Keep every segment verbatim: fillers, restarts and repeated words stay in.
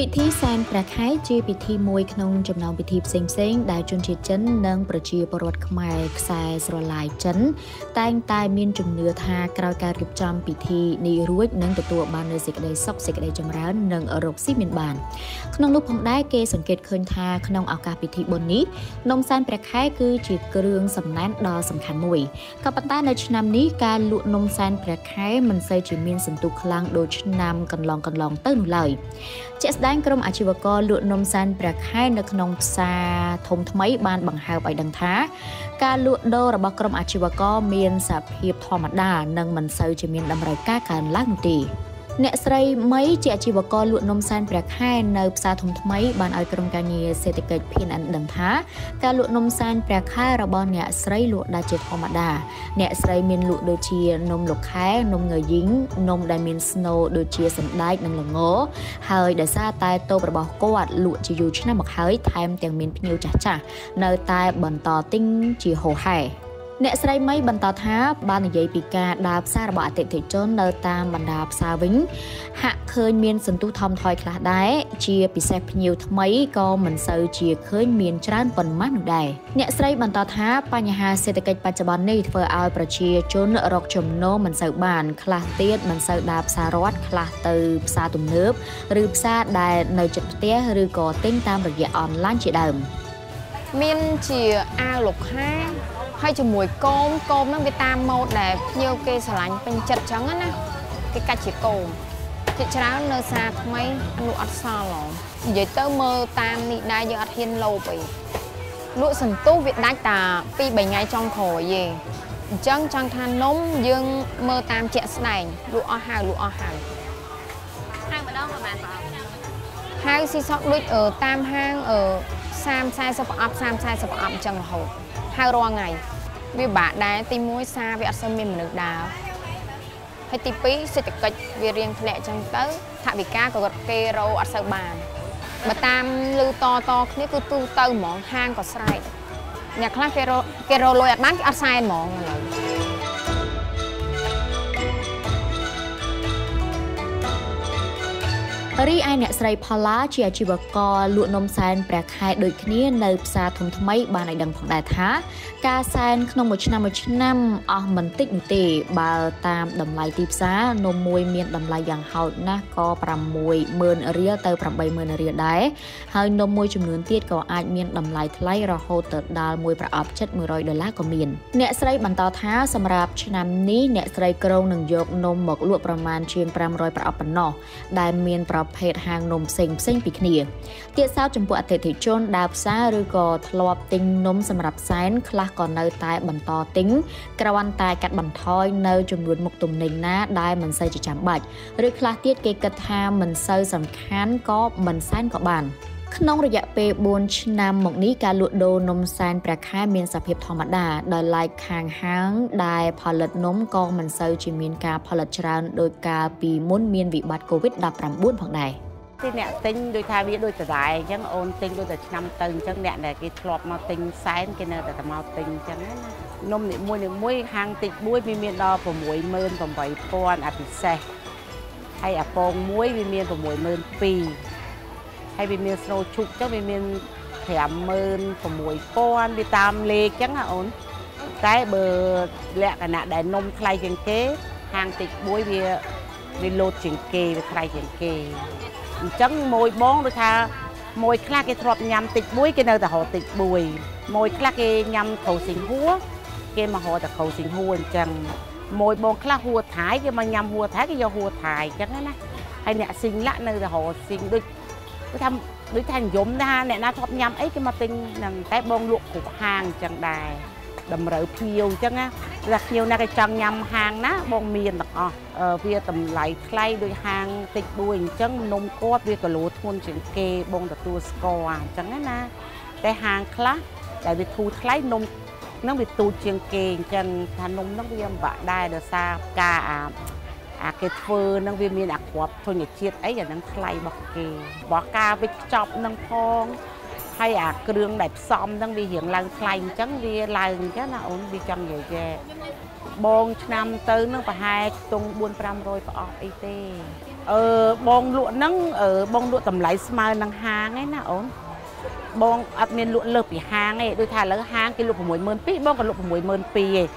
Bị thi sang pra khai chi bị thi môi khung chấm nòng bị thi xinh xinh đại chun chỉ chấn nâng bờ chi bờ ruột khmer xài rồi lại chấn tay tay miên chum nửa tha cào cào kịp chăm bị thi ni ruồi nâng tụ tụ ban nơi dịch đầy sóc dịch đầy chấm ráo nâng ở rục xí miền bản khung lúc phong đái kê sủng kết khơi tha khung ao cà bị thi bồn ní nông san pra khai cứ chỉ cơ đường sầm nán đo sầm khán mùi các bạn ta nơi nam ní ca lụa nông san pra khai mình xây chỉ miên sủng tụ khlang đôi nam cần lòng cần lòng tơ lời chết đánh cơm ăn chịu có lụa nông san bạc hai nước nông xa thông mấy ban bằng hai bài đằng thá ca lụa đô là bạc cơm ăn chịu có miền sạp hiệp thò mặt đà nâng mình sơi chỉ miền đầm rải cá càn lát nụt nè say mấy chị chịu có lụa nông san bạc hai nơi xa thông mấy ban ai cơm cà nhì sẽ tiệt kịch pin ăn đằng thá ca lụa nông san bạc hai là bọn nè say lụa đa chết thò mặt đà nè say miền lụa đôi chia nông lục khé nông người dính nông đại miền snow đôi chia sầm đai nâng lồng ngố hơi để xa tai tô và bảo cô ạ lụa chỉ dù trên năm mặc hơi thêm tiền miền nhiều chả chả nơi tai bẩn tò tinh chỉ hồ hải nè say mấy bần tò thá ban giấy bị ca đạp xa là bọn tiện thể trốn nơi tam bần đạp xa vĩnh hạ khơi miên sân tu thom thoi khá đái chia bị xe nhiều mấy con mình sâu chia khơi miên tràn phần mát nụ đài nè say bần tò thá ba nhà hà xe tịch ba chấm này vừa ao bờ chia trốn nợ rọc chấm nô mình sâu bàn khá tiết mình sâu đạp xa rót khá từ xa tùm nước rụp xa đài nơi chụp tía rư có tên tam được dạy online chị đầm miên chia ao lục hai hay cho mùi côm côm nó cái tam màu đẹp nhiều cái sờ lạnh bên chật trắng á cái cà chì cồn chị cháu nơi xa mấy lụa ăn sao rồi vậy tớ mơ tam đi đai giờ ăn hiên lâu vậy lụa sần tu việt đai tà pi bảy ngày trong khổ gì chân chân than nóng dương mơ tam chẹt này lụa hàng lụa hàng hai bữa đâu mà bạn bảo hai si sóc lụi ở tam hang ở sam sai sập ập sam sai sập ập chân hậu hai ro ngày vì bạn đá tìm mối xa vì ăn sâm mình được đào hay tìm phí sẽ chặt cạch vì riêng lệ trong tới thà vì cá có gật kê rau ăn sâu bàn mà tam lư to to nếu cứ tu tơ món hang có sai nhà khác kê rau kê rau lôi ăn bán ăn sai mónរីឯអ្នកស្រីផល្លាជាអាជីវករលក់នំសែនប្រាក់ខែដូចគ្នានៅផ្សារធំថ្មីបានឲ្យដឹងផងដែរថាការសែនក្នុងមួយឆ្នាំមួយឆ្នាំអស់មិនតិចនោះទេបើតាមតម្លៃទីផ្សារនំមួយមានតម្លៃយ៉ាងហោចណាស់ក៏ sáu mươi nghìn រៀលទៅ tám mươi nghìn រៀលដែរហើយនំមួយចំនួនទៀតក៏អាចមានតម្លៃថ្លៃរហូតទៅដល់មួយប្រអប់ជិតmột trămដុល្លារក៏មានអ្នកស្រីបន្តថាសម្រាប់ឆ្នាំនេះអ្នកស្រីក្រុងនឹងយកនំមកលក់ប្រមាណជាងnăm trămប្រអប់ប៉ុណ្ណោះដែលមានប្រភេទហាងនំផ្សេងផ្សេងពីគ្នាទៀតសោតចំពោះអតិថិជនដើរផ្សារឬក៏ធ្លាប់ទិញនំសម្រាប់សែនខ្លះក៏នៅតែបន្តទិញគ្រាន់តែកាត់បន្ថយនៅចំនួនមុខទំនិញណាដែលមិនសូវជាចាំបាច់ឬខ្លះទៀតគេគិតថាមិនសូវសំខាន់ក៏មិនសែនក៏បានក្នុងរយៈពេលbốnឆ្នាំមកនេះការលក់ដូរនំសែនប្រាក់ខែមានសភាពធម្មតាដោយឡែកខាងហាងដែលផលិតនំក៏មិនសូវជាមានការផលិតច្រើនដោយការពីមុនមានវិបត្តិ cô vít mười chín ផងដែរទីអ្នកទិញដូចថាវាដូចតដែរអញ្ចឹងអូនទិញដូចតែឆ្នាំទៅអញ្ចឹងអ្នកដែលគេធ្លាប់មកទិញសែនគេនៅតែមកទិញអញ្ចឹងណានំនីមួយនីមួយហាងតិចមួយវាមានដល់ sáu mươi nghìn tám mươi nghìn អាពិសេសហើយអាពងមួយវាមាន sáu mươi nghìn hai trăm hay vì miền sâu chụp chứ vì miền thèm mơn của mùi con vì tam lê chẳng là ổn cái bờ lẹ cả nạ để nông khay chèn kê hàng tịch bối vì vì lột chèn kê vì khay chèn kê chẳng môi bón đôi tha môi kha cái thọp nhầm tịch bối cái nơi ta họ tịch bùi môi kha cái nhầm khẩu xình húa cái mà họ ta khẩu xình húa chẳng môi bón kha húa thái cái mà nhầm húa thái cái do húa thái chẳng đấy nè hay nè xình lạ nơi ta họ xình đôi đối tham đối tham giống ra nè na thọp nhâm ấy cái mà tinh rằng cái bông lụa của hàng chẳng đài đầm rỡ nhiều chẳng á là nhiều na cái trăng nhâm hàng ná bông miền đặc ở phía tầm lại khay đôi hàng tịch đuôi chẳng nôm cốt với cả lúa thôn chuyển kê bông đặc tua score chẳng á na cái hàng khác tại vì thu khay nôm nó bị tu chuyển kê chẳng thành nôm nó bị bạc đai được xa cả à cái phơ năng viên miền đặc quạt thôi nhỉ chiết ấy là năng khay bọc kề bó ca vịt chọc năng phong hay à cái đường đẹp xóm năng vì hiện làng khay chẳng vì làng cái nào ổn vì chẳng vậy kệ bong năm tới nó phải hai tung buôn pram rồi phải ở it Ờ, bong lụa nâng, ở bong lụa tầm lấy mà nâng hàng ấy nè ổn. Bong ắt miền lụa lợp bị hàng ấy, đôi thà lỡ hàng cái lụa của mùi mơn pì, bong còn lụa của mùi mơn pì ấy.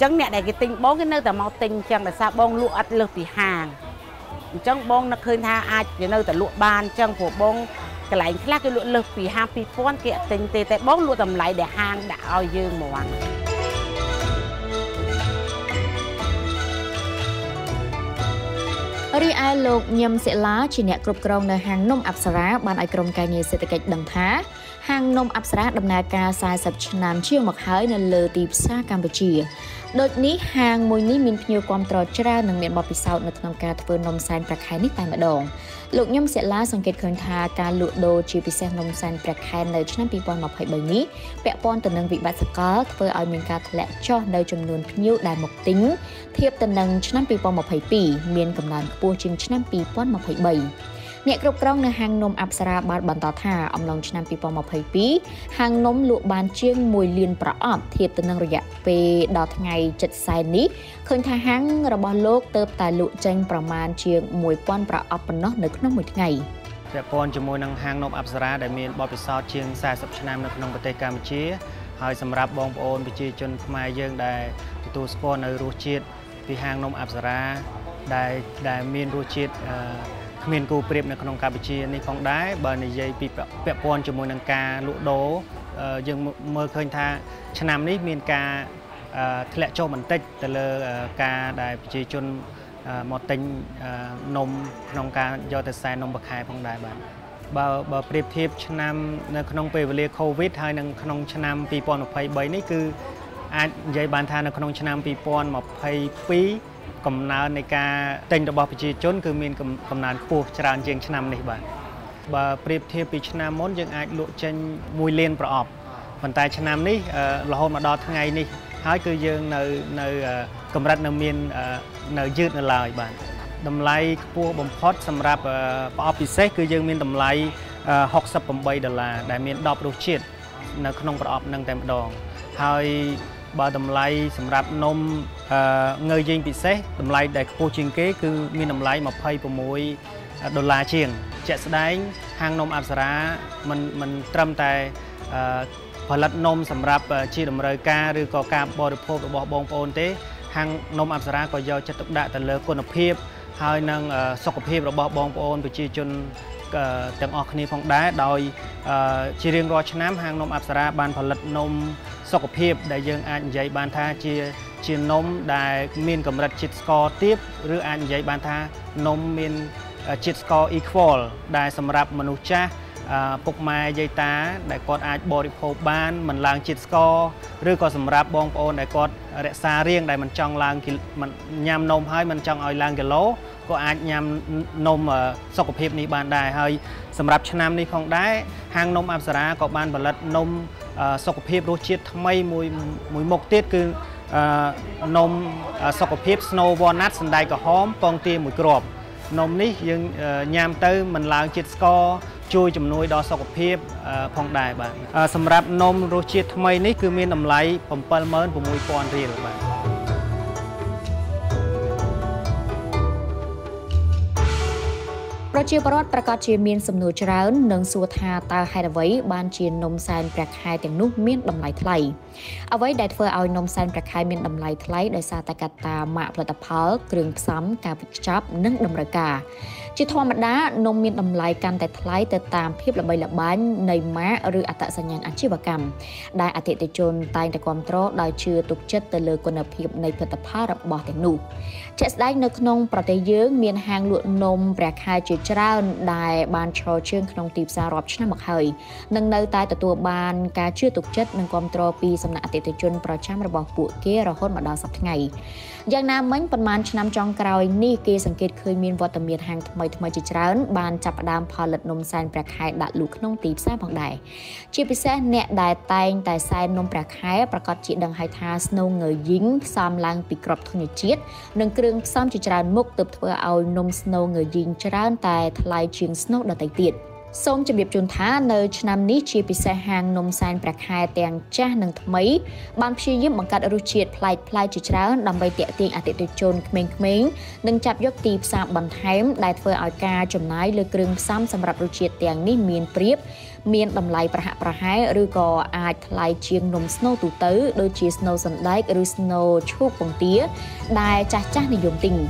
Chẳng nè, để cái tình bong cái nơi tầm màu tình chẳng là sao bong lụa ắt lợp bị hàng. Chẳng bong nó khơi tha ai cái nơi tầm lụa bàn chẳng của bong cái lấy khác cái lụa lợp bị hàng pì phun kẹt tình tê tê bong lụa tầm lấy để hàng đã ao dương mòn. Ri ai lục nhâm sẽ lá chỉ nhẹ cột còng nơi hàng nông Apsara ban ai còng cài nghề sẽ kịch đằng thá hàng nông Apsara đầm na ca sai sập nam chiêu mặc hái nơi lờ tiệp xa Campuchia đợt ní hàng mùi ní mình nhiều quan trò tra nâng miệng bọt bị sầu nơi nông ca thưa nông san bạc hai nít tai mạ đòn lục nhâm sẽ lá song kết khẩn tha ca lụa đồ chỉ bị xem nông san bạc hai nơi chăn bị bòn mọc hại bởi ní bẹ bòn từ nâng vị bát sắc cá thưa ai miền ca lẹ cho nơi chồng nuôn nhiều đài mộc tính thiệp từ nâng chăn bị bòn mọc hại bỉ miền cầm lan Bộ trình năm hai không một bảy. Nhẹ cột còng nơi hàng nôm Apsara ban bản tỏ thả ông lòng năm hai không một bảy. Hàng nôm lụa bàn chiêng mùi liền bọt ọp thiệp từ năng rẻ về đó ngày chật sai ní. Khơi tha hàng rồi bỏ lốt tớp tài lụa tranh bọt màn chiêng mùi quan bọt ọp bẩn nó nực nó mùi ngày. Về con chỉ mùi năng hàng nôm Apsara đại miền bọt bị sao chiêng sai sập năm nực nông bờ tây Campuchia. Hai sầm rạp bong bồn bị chi chun mai dương đại tu sport nơi ruột chiết vì hàng nôm Apsara. ដែលមានរសជាតិគ្មានគូប្រៀបនៅក្នុងកម្ពុជានេះផងដែរបើនិយាយពីពាក់ព័ន្ធជាមួយនឹងការលក់ដូរយើងមើលឃើញថាឆ្នាំនេះមានការធ្លាក់ចុះបន្តិចទៅលើការដែលប្រជាជនមកទិញនំក្នុងការយកទៅខ្សែនំបកខែផងដែរបាទបើប្រៀបធៀបឆ្នាំនៅក្នុងពេលវេលា COVID បើតម្លៃសម្រាប់នំ ទាំងអស់គ្នាផងដែរដោយជារៀងរាល់ឆ្នាំហាងនំអប្សរាបានផលិតនំសុខភាពដែលយើងអាចនិយាយបានថាជាជានំដែលមានកម្រិតជាតិស្ករទាបឬអាចនិយាយបានថានំមានជាតិស្ករ equal ដែលសម្រាប់មនុស្សចាស់ពុកម៉ែយាយតាដែលគាត់អាចបរិភោគបានមិនឡើងជាតិស្ករឬក៏សម្រាប់បងប្អូនដែលគាត់រក្សារាងដែលមិនចង់ឡើងញ៉ាំនំហើយមិនចង់ឲ្យឡើងគីឡូ ក៏អាចញ៉ាំនំសុខភាពនេះបានដែរហើយសម្រាប់ឆ្នាំនេះផងដែរហាងនំអប្សរាក៏បានផលិតនំសុខភាពរសជាតិថ្មីមួយមួយមុខទៀតគឺនំសុខភាព Snow Walnut សណ្ដែកក្រហមពងទាមួយគ្រាប់នំនេះយើងញ៉ាំទៅមិនឡើងជាតិស្ករជួយជំនួយដល់សុខភាពផងដែរបាទសម្រាប់នំរសជាតិថ្មីនេះគឺមានតម្លៃ bảy mươi sáu nghìn រៀល បាទ ប្រជាប្រដ្ឋប្រកាសជាមានសំណួរច្រើននិងសួរថាតើហេតុអ្វីបានជានំសែនប្រាក់ខែទាំងនោះមានតម្លៃថ្លៃអ្វីដែលធ្វើឲ្យនំសែនប្រាក់ខែមានតម្លៃថ្លៃដោយសារតែកត្តាម៉ាកផលិតផលគ្រឿងផ្សំការវេចខ្ចប់និងតម្រូវការជាធម៌តានំមានតម្លៃកាន់តែថ្លៃទៅតាមភាពល្បីល្បាញនៃម៉ាកឬអត្តសញ្ញាណអាជីវកម្មដែលអតិថិជនតែងតែគាំទ្រដោយជឿទុកចិត្តទៅលើគុណភាពនៃផលិតផលរបស់ទាំងនោះ ដែល បាន ចូល ជើង ក្នុង ទី ផ្សារ រាប់ ឆ្នាំ មក ហើយ នឹង នៅ តែ ទទួល បាន ការ ជឿ ទុក ចិត្ត និង គាំទ្រ ពី សំណាក់ អតិថិជន ប្រចាំ របស់ ពួក គេ រហូត មក ដល់ សប្តាហ៍ ថ្ងៃ យ៉ាង ណា មិញ ប៉ុន្មាន ឆ្នាំ ចុង ក្រោយ នេះ គេ សង្កេត ឃើញ មាន វត្តមាន ហាង ថ្មី ថ្មី ជា ច្រើន បាន ចាប់ ផ្ដើម ផលិត នំ សែន ប្រាក់ខែ ដាក់ លក់ ក្នុង ទី ផ្សារ ផង ដែរ ជា ពិសេស អ្នក ដែល តែង តែ សែន នំ ប្រាក់ ខែ ប្រកាស ជា ដឹង ហើយ ថា ស្នូល ងើយ យីង ផ្សំ ឡើង ពី គ្រាប់ ធញ្ញ ជាតិ និង គ្រឿង ផ្សំ ជា ច្រើន មុខ ទើប ធ្វើ ឲ្យ នំ ស្នូល ងើយ យីង ច្រើន តែ ថ្លៃ ជាង ស្នូល ដទៃ ទៀត Sông chấm biệp chun thá nơi nam ní chi bị xe hàng nông sản bạc hai tiền cha nâng mấy ban chi giúp bằng cách ưu triệt plei plei chỉ tráo làm bay tiện tiền à tiện tuyệt chun mình mình nâng chạp giúp tiệp xa bằng thém đại phơi ao ca chấm nái lừa kêu xăm sầm rập ưu triệt tiền ní miền priep miền đầm lầy bạc hạ bạc hai rư gò ai plei chieng nông snow tụ tứ đôi chi snow sần đáy rư snow chuột bằng tía đại cha cha này dùng tình.